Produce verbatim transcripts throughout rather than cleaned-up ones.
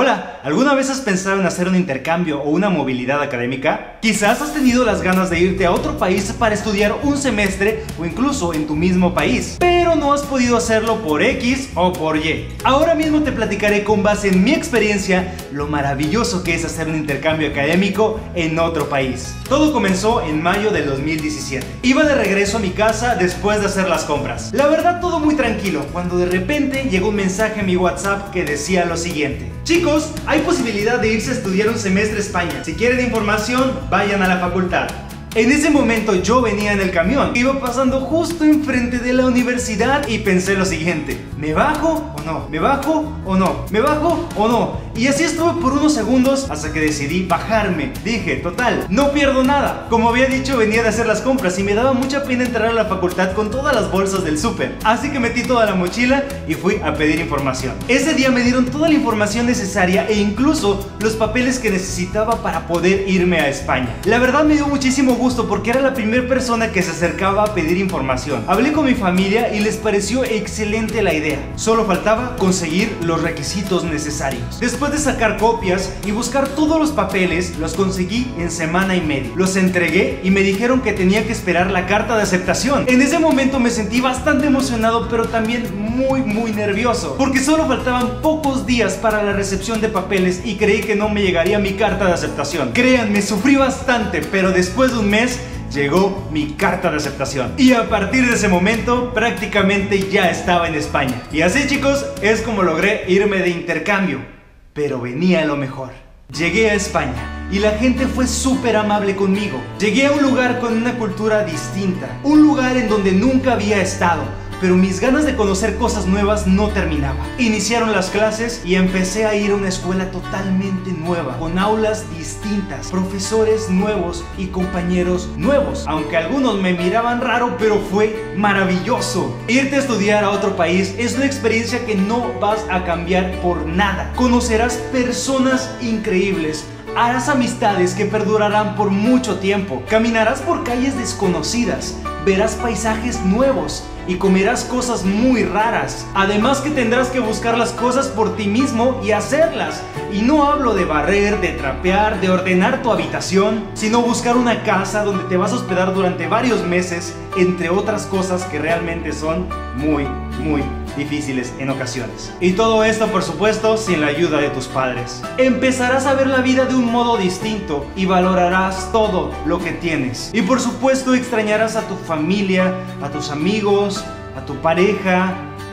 Hola, ¿alguna vez has pensado en hacer un intercambio o una movilidad académica? Quizás has tenido las ganas de irte a otro país para estudiar un semestre o incluso en tu mismo país, pero no has podido hacerlo por X o por Y. Ahora mismo te platicaré con base en mi experiencia lo maravilloso que es hacer un intercambio académico en otro país. Todo comenzó en mayo del dos mil diecisiete. Iba de regreso a mi casa después de hacer las compras. La verdad, todo muy tranquilo, cuando de repente llegó un mensaje a mi WhatsApp que decía lo siguiente: chicos, hay posibilidad de irse a estudiar un semestre a España. Si quieren información, vayan a la facultad. En ese momento yo venía en el camión, iba pasando justo enfrente de la universidad y pensé lo siguiente: ¿me bajo o no? ¿Me bajo o no? ¿Me bajo o no? Y así estuve por unos segundos hasta que decidí bajarme. Dije, total, no pierdo nada. Como había dicho, venía de hacer las compras y me daba mucha pena entrar a la facultad con todas las bolsas del súper. Así que metí toda la mochila y fui a pedir información. Ese día me dieron toda la información necesaria e incluso los papeles que necesitaba para poder irme a España. La verdad me dio muchísimo gusto porque era la primera persona que se acercaba a pedir información. Hablé con mi familia y les pareció excelente la idea. Solo faltaba conseguir los requisitos necesarios. Después de sacar copias y buscar todos los papeles, los conseguí en semana y media. Los entregué y me dijeron que tenía que esperar la carta de aceptación. En ese momento me sentí bastante emocionado, pero también muy muy nervioso, porque solo faltaban pocos días para la recepción de papeles y creí que no me llegaría mi carta de aceptación. Créanme, sufrí bastante, pero después de un mes llegó mi carta de aceptación y a partir de ese momento prácticamente ya estaba en España. Y así, chicos, es como logré irme de intercambio. Pero venía lo mejor. Llegué a España y la gente fue súper amable conmigo. Llegué a un lugar con una cultura distinta, un lugar en donde nunca había estado, pero mis ganas de conocer cosas nuevas no terminaban. Iniciaron las clases y empecé a ir a una escuela totalmente nueva, con aulas distintas, profesores nuevos y compañeros nuevos. Aunque algunos me miraban raro, pero fue maravilloso. Irte a estudiar a otro país es una experiencia que no vas a cambiar por nada. Conocerás personas increíbles, harás amistades que perdurarán por mucho tiempo, caminarás por calles desconocidas, verás paisajes nuevos y comerás cosas muy raras. Además que tendrás que buscar las cosas por ti mismo y hacerlas. Y no hablo de barrer, de trapear, de ordenar tu habitación, sino buscar una casa donde te vas a hospedar durante varios meses, entre otras cosas que realmente son muy, muy difíciles en ocasiones. Y todo esto, por supuesto, sin la ayuda de tus padres. Empezarás a ver la vida de un modo distinto y valorarás todo lo que tienes. Y por supuesto extrañarás a tu familia, a tus amigos, a tu pareja,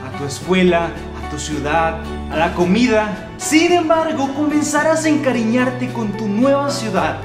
a tu escuela, a tu ciudad, a la comida. Sin embargo, comenzarás a encariñarte con tu nueva ciudad,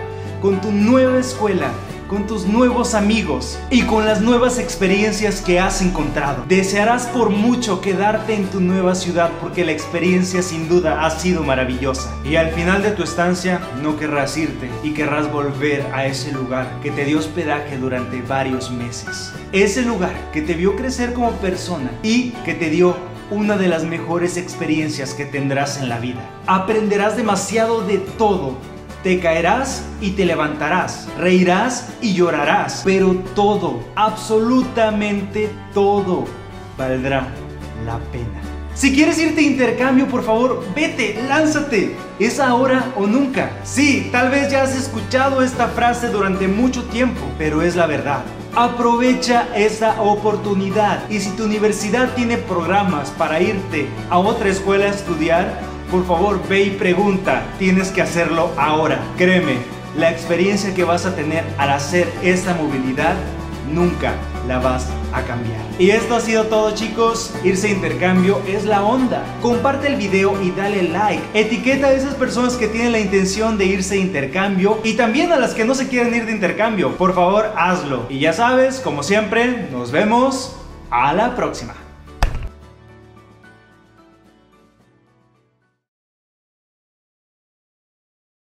con tu nueva escuela, con tus nuevos amigos y con las nuevas experiencias que has encontrado. Desearás por mucho quedarte en tu nueva ciudad porque la experiencia sin duda ha sido maravillosa. Y al final de tu estancia no querrás irte y querrás volver a ese lugar que te dio hospedaje durante varios meses. Ese lugar que te vio crecer como persona y que te dio una de las mejores experiencias que tendrás en la vida. Aprenderás demasiado de todo. Te caerás y te levantarás, reirás y llorarás, pero todo, absolutamente todo, valdrá la pena. Si quieres irte a intercambio, por favor, vete, lánzate. Es ahora o nunca. Sí, tal vez ya has escuchado esta frase durante mucho tiempo, pero es la verdad. Aprovecha esa oportunidad y si tu universidad tiene programas para irte a otra escuela a estudiar, por favor, ve y pregunta. Tienes que hacerlo ahora. Créeme, la experiencia que vas a tener al hacer esta movilidad nunca la vas a cambiar. Y esto ha sido todo, chicos. Irse a intercambio es la onda. Comparte el video y dale like. Etiqueta a esas personas que tienen la intención de irse a intercambio y también a las que no se quieren ir de intercambio. Por favor, hazlo. Y ya sabes, como siempre, nos vemos a la próxima.